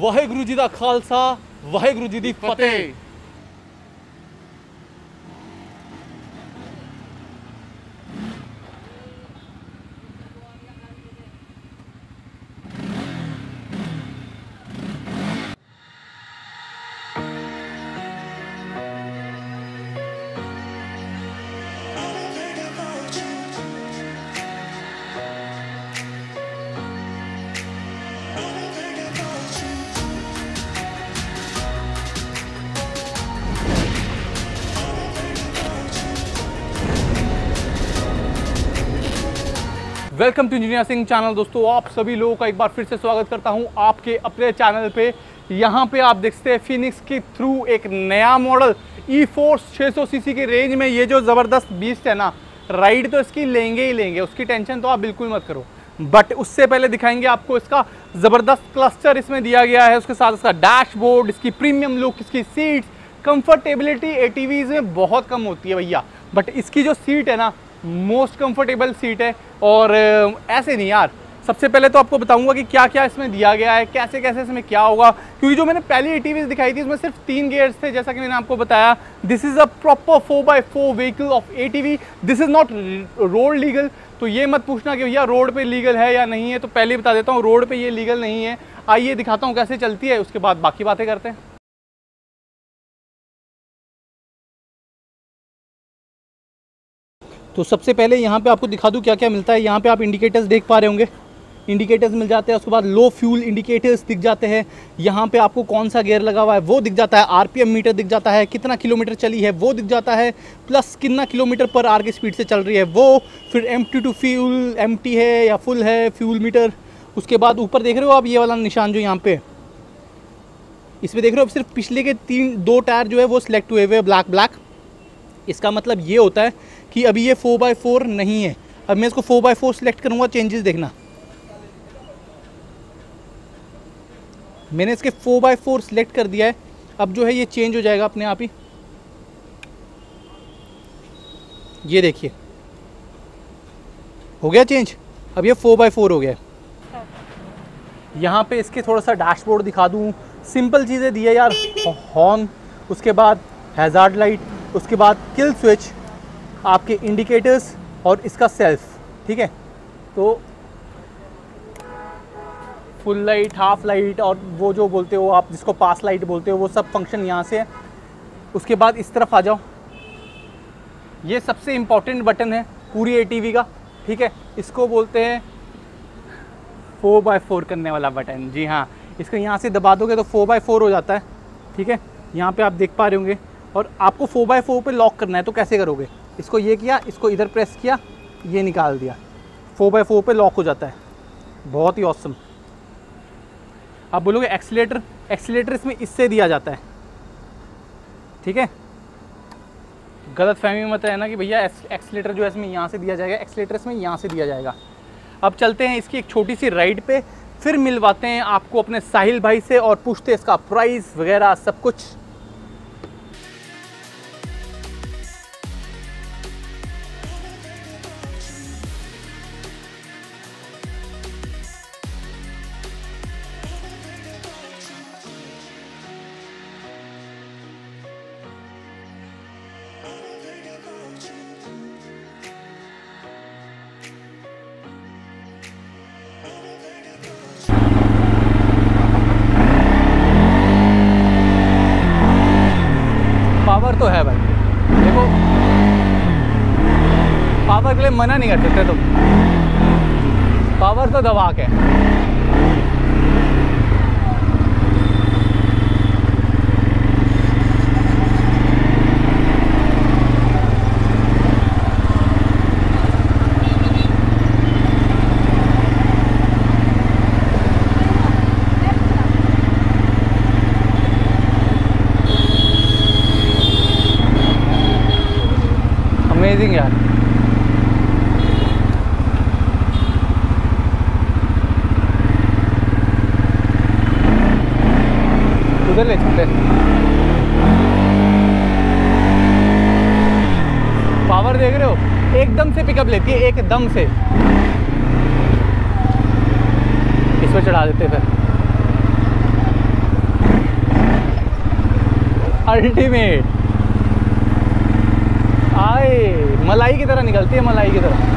ਵਾਹਿਗੁਰੂ ਜੀ ਦਾ ਖਾਲਸਾ ਵਾਹਿਗੁਰੂ ਜੀ ਦੀ ਫਤਿਹ। Welcome to engineer Singh channel. दोस्तों आप सभी लोगों का एक बार फिर से स्वागत करता हूं आपके अपने चैनल पे। यहां पे आप देखते हैं फिनिक्स के थ्रू एक नया मॉडल E-Force 600 सीसी के रेंज में। ये जो ज़बरदस्त बीस्ट है ना, राइड तो इसकी लेंगे ही लेंगे, उसकी टेंशन तो आप बिल्कुल मत करो। बट उससे पहले दिखाएंगे आपको इसका ज़बरदस्त क्लस्टर इसमें दिया गया है, उसके साथ इसका डैशबोर्ड, इसकी प्रीमियम लुक, इसकी सीट्स। कम्फर्टेबिलिटी ATVs में बहुत कम होती है भैया, बट इसकी जो सीट है ना मोस्ट कंफर्टेबल सीट है। और ऐसे नहीं यार, सबसे पहले तो आपको बताऊंगा कि क्या क्या इसमें दिया गया है, कैसे कैसे इसमें क्या होगा, क्योंकि जो मैंने पहली ATVs दिखाई थी उसमें सिर्फ 3 गियर्स थे। जैसा कि मैंने आपको बताया, this is a proper 4x4 vehicle of ATV। This is not road legal, तो ये मत पूछना कि भैया रोड पे लीगल है या नहीं है। तो पहले बता देता हूँ रोड पर ये लीगल नहीं है। आइए दिखाता हूँ कैसे चलती है, उसके बाद बाकी बातें करते हैं। तो सबसे पहले यहाँ पे आपको दिखा दूँ क्या क्या मिलता है। यहाँ पे आप इंडिकेटर्स देख पा रहे होंगे, इंडिकेटर्स मिल जाते हैं। उसके बाद लो फ्यूल इंडिकेटर्स दिख जाते हैं। यहाँ पे आपको कौन सा गियर लगा हुआ है वो दिख जाता है, RPM मीटर दिख जाता है, कितना किलोमीटर चली है वो दिख जाता है, प्लस कितना किलोमीटर पर आर की स्पीड से चल रही है वो। फिर एम्प्टी टू फ्यूल, एम्प्टी है या फुल है फ्यूल मीटर। उसके बाद ऊपर देख रहे हो आप ये वाला निशान जो यहाँ पर, इसमें देख रहे हो आप, सिर्फ पिछले के 2 टायर जो है वो सिलेक्ट हुए हुए ब्लैक। इसका मतलब ये होता है कि अभी ये 4x4 नहीं है। अब मैं इसको 4x4 सिलेक्ट करूँगा, चेंजेस देखना। मैंने इसके 4x4 सिलेक्ट कर दिया है। अब जो है ये चेंज हो जाएगा अपने आप ही, ये देखिए हो गया चेंज। अब ये 4x4 हो गया। यहाँ पे इसके थोड़ा सा डैशबोर्ड दिखा दूँ, सिंपल चीज़ें दी है यार, हॉर्न, उसके बाद हैजार्ड लाइट, उसके बाद किल स्विच, आपके इंडिकेटर्स और इसका सेल्फ। ठीक है, तो फुल लाइट, हाफ लाइट और वो जो बोलते हो आप जिसको पास लाइट बोलते हो, वो सब फंक्शन यहाँ से है। उसके बाद इस तरफ आ जाओ, ये सबसे इम्पॉर्टेंट बटन है पूरी ATV का। ठीक है, इसको बोलते हैं 4x4 करने वाला बटन। जी हाँ, इसको यहाँ से दबा दोगे तो 4x4 हो जाता है। ठीक है, यहाँ पे आप देख पा रहे होंगे। और आपको 4x4 पे लॉक करना है, तो कैसे करोगे? इसको ये किया, इसको इधर प्रेस किया, ये निकाल दिया, 4x4 पे लॉक हो जाता है। बहुत ही ऑसम। आप बोलोगे एक्सीलेटर, एक्सीलेटर इसमें इससे दिया जाता है। ठीक है, गलत फहमी मत है ना कि भैया एक्सीलेटर जो है इसमें यहाँ से दिया जाएगा, एक्सीलेटर इसमें यहाँ से दिया जाएगा। अब चलते हैं इसकी एक छोटी सी राइड पे, फिर मिलवाते हैं आपको अपने साहिल भाई से और पूछते हैं इसका प्राइस वगैरह सब कुछ। तो है भाई, देखो पावर के लिए मना नहीं कर सकते, तो पावर तो दबाक है। अमेजिंग यार, उधर ले चलते। पावर देख रहे हो, एकदम से पिकअप लेती है, एकदम से। इसमें चढ़ा देते फिर अल्टीमेट। आए मलाई की तरह निकलती है, मलाई की तरह।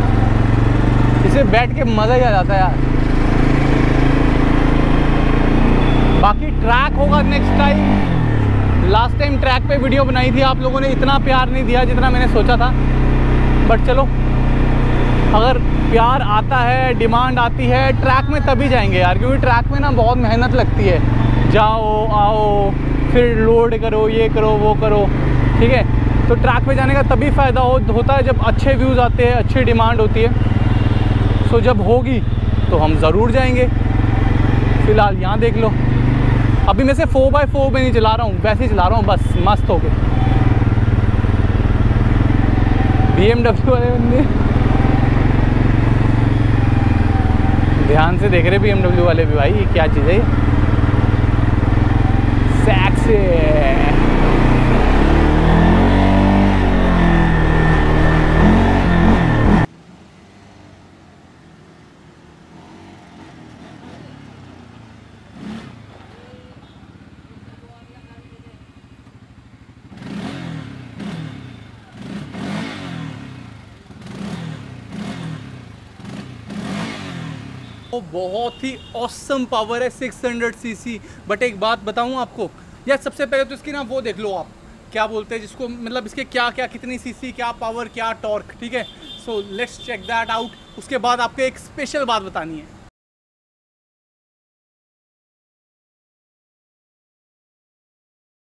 इसे बैठ के मज़ा ही आ जाता है यार। बाकी ट्रैक होगा next time. Last time track पे वीडियो बनाई थी, आप लोगों ने इतना प्यार नहीं दिया जितना मैंने सोचा था, बट चलो अगर प्यार आता है, डिमांड आती है ट्रैक में, तभी जाएंगे यार। क्योंकि ट्रैक में ना बहुत मेहनत लगती है, जाओ आओ फिर लोड करो, ये करो वो करो, ठीक है। तो ट्रैक पे जाने का तभी फ़ायदा होता है जब अच्छे व्यूज़ आते हैं, अच्छी डिमांड होती है। सो जब होगी तो हम ज़रूर जाएंगे। फ़िलहाल यहाँ देख लो, अभी मैं से 4x4 में नहीं चला रहा हूँ, वैसे ही चला रहा हूँ बस, मस्त हो गए। BMW वाले बंदे ध्यान से देख रहे, BMW वाले भी, भाई ये क्या चीज़ है। सैक्सी बहुत ही ऑसम पावर है 600 सीसी। बट एक बात बताऊं आपको यार, सबसे पहले तो इसकी ना वो देख लो आप, क्या बोलते हैं जिसको, मतलब इसके क्या क्या कितनी सीसी, क्या पावर, क्या टॉर्क, ठीक है। So let's check that out. उसके बाद आपको एक स्पेशल बात बतानी है।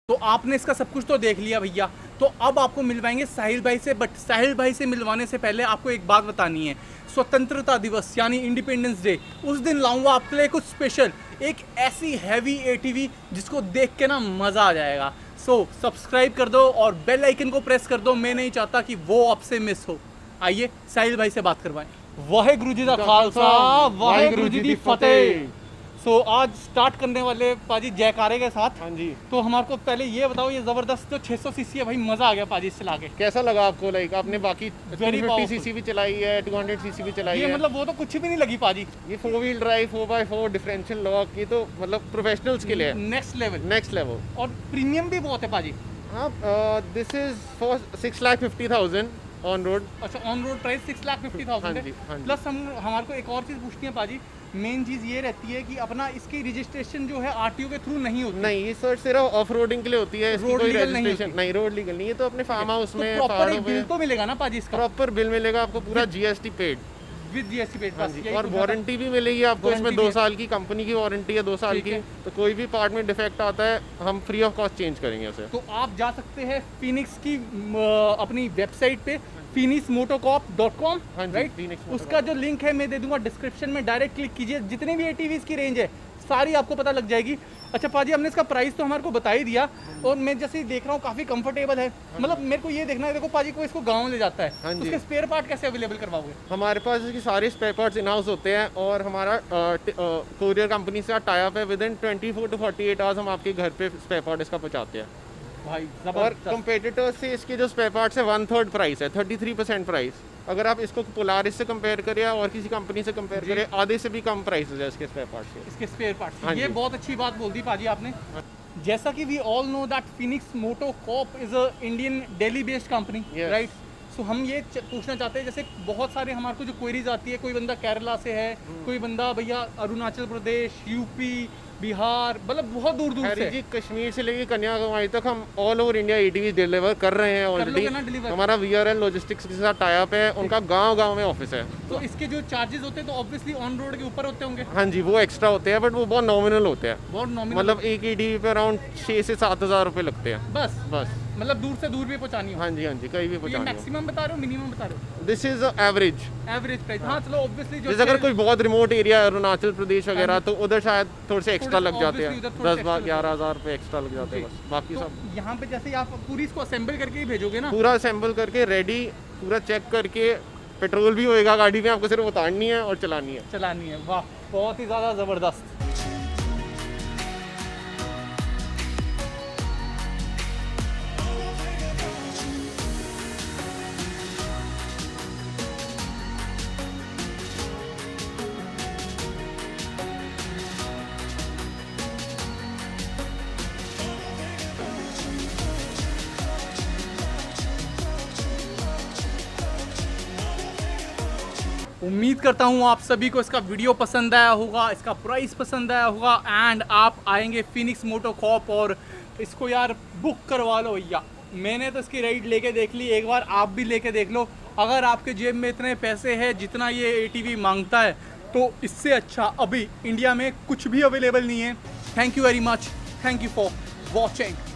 तो आपने इसका सब कुछ तो देख लिया भैया, तो अब आपको मिलवाएंगे साहिल भाई से। बट साहिल भाई से मिलवाने से पहले आपको एक बात बतानी है। स्वतंत्रता दिवस यानी इंडिपेंडेंस डे, उस दिन लाऊंगा आपके लिए कुछ स्पेशल, एक ऐसी हैवी एटीवी जिसको देख के ना मज़ा आ जाएगा। सो सब्सक्राइब कर दो और बेल आइकन को प्रेस कर दो, मैं नहीं चाहता कि वो आपसे मिस हो। आइए साहिल भाई से बात करवाएं। वाहेगुरु जी का खालसा, वाहेगुरु जी की फतेह। सो आज स्टार्ट करने वाले पाजी जयकारे के साथ। हाँ जी, तो हमारे को पहले ये बताओ, ये ज़बरदस्त जो 600 सीसी है भाई, मज़ा आ गया पाजी इससे लाके, कैसा लगा आपको? लाइक आपने बाकी 350 सीसी भी चलाई है, 200 सीसी भी चलाई है, मतलब वो तो कुछ भी नहीं लगी पाजी। ये 4-wheel drive 4x4 differential lock, ये तो मतलब प्रोफेशनल्स के लिए नेक्स्ट लेवल और प्रीमियम भी बहुत है पाजी। हाँ, this is for 6,50,000 on road. अच्छा, ऑन रोड प्राइस 6,50,000। प्लस हमारे को एक और चीज़ पूछनी है पाजी, मेन चीज़ ये रहती है कि अपना इसकी रजिस्ट्रेशन जो है आरटीओ के थ्रू नहीं होती। नहीं, ये सर सिर्फ ऑफ रोडिंग के लिए होती है, इसकी कोई रजिस्ट्रेशन नहीं, रोड लीगल नहीं है। तो अपने फार्म हाउस में प्रॉपर एक बिल तो मिलेगा ना पाजी, इसका प्रॉपर बिल मिलेगा आपको, पूरा GST paid, with GST paid pass. और वारंटी भी मिलेगी आपको, इसमें 2 साल की कंपनी की वारंटी है, 2 साल की। तो कोई भी पार्ट में डिफेक्ट आता है, हम फ्री ऑफ कॉस्ट चेंज करेंगे उसे। तो आप जा सकते हैं फिनिक्स की अपनी वेबसाइट पे, phoenixmotocorp.com, राइट। उसका जो लिंक है मैं दे दूंगा डिस्क्रिप्शन में, डायरेक्ट क्लिक कीजिए। जितनी भी एटीवीज़ की रेंज है सारी आपको पता लग जाएगी। अच्छा पाजी, हमने इसका प्राइस तो हमारे को बता ही दिया, और मैं जैसे देख रहा हूँ काफ़ी कंफर्टेबल है। मतलब मेरे को ये देखना है, देखो पाजी को इसको गांव ले जाता है, तो उसके स्पेयर पार्ट कैसे अवेलेबल करवाओगे? हमारे पास इसके सारे स्पेयर पार्ट्स इन हाउस होते हैं, और हमारा कोरियर कंपनी से टाई अप है। विदिन 24 to 48 आवर्स हम आपके घर पे स्पेयर पार्ट इसका पहुँचाते हैं भाई। और कंपेटिटर्स से इसके जो स्पेयर पार्ट्स है 1/3 प्राइस है, 33% प्राइस। अगर आप इसको पोलारिस से कंपेयर करें और किसी कंपनी से कंपेयर करें, आधे से भी कम प्राइस है इसके स्पेयर पार्ट्स के। इसके स्पेयर पार्ट्स, ये बहुत अच्छी बात बोल दी पाजी आपने। जैसा कि we all know that Phoenix MotoCorp is a Indian Delhi based company, right. So हम ये पूछना चाहते हैं, जैसे बहुत सारे हमारे को जो क्वेरीज आती है, कोई बंदा केरला से है, कोई बंदा भैया अरुणाचल प्रदेश, यूपी, बिहार, मतलब बहुत दूर दूर से जी, कश्मीर से लेके कन्याकुमारी तक हम all over India ATV deliver कर रहे हैं ऑलरेडी। हमारा वीआरएल लॉजिस्टिक्स के साथ टाई अप है, उनका गांव-गांव में ऑफिस है। तो इसके जो चार्जेस होते हैं तो ऑब्वियसली ऑन रोड के ऊपर होते होंगे। हाँ जी, वो एक्स्ट्रा होते हैं, बट वो बहुत नॉमिनल होते हैं, मतलब एक एटीवी पे अराउंड 6 से 7 हज़ार रुपये लगते हैं बस। मतलब दूर से दूर भी पहुँचानी हो? हाँ जी, हाँ जी, कहीं भी पहुँचानी। मैक्सिमम बता रहे हो, मिनिमम बता रहे हो? This is average price. हाँ चलो, ऑब्वियसली जैसे अगर कोई बहुत रिमोट एरिया है, अरुणाचल प्रदेश वगैरह, तो उधर शायद थोड़े से एक्स्ट्रा लग जाते हैं, 10-11 हज़ार रुपये एक्स्ट्रा लग जाते हैं बस। बाकी सब यहाँ पे जैसे आप पूरी इसको असेंबल करके ही भेजोगे ना? पूरा असेंबल करके रेडी, पूरा चेक करके, पेट्रोल भी होएगा गाड़ी में, आपको सिर्फ उतारनी है और चलानी है। वाह, बहुत ही ज़्यादा ज़बरदस्त। उम्मीद करता हूँ आप सभी को इसका वीडियो पसंद आया होगा, इसका प्राइस पसंद आया होगा एंड आप आएंगे फिनिक्स मोटोकॉर्प और इसको यार बुक करवा लो। या मैंने तो इसकी राइड लेके देख ली, एक बार आप भी लेके देख लो। अगर आपके जेब में इतने पैसे हैं जितना ये ATV मांगता है तो इससे अच्छा अभी इंडिया में कुछ भी अवेलेबल नहीं है। Thank you very much, thank you for watching.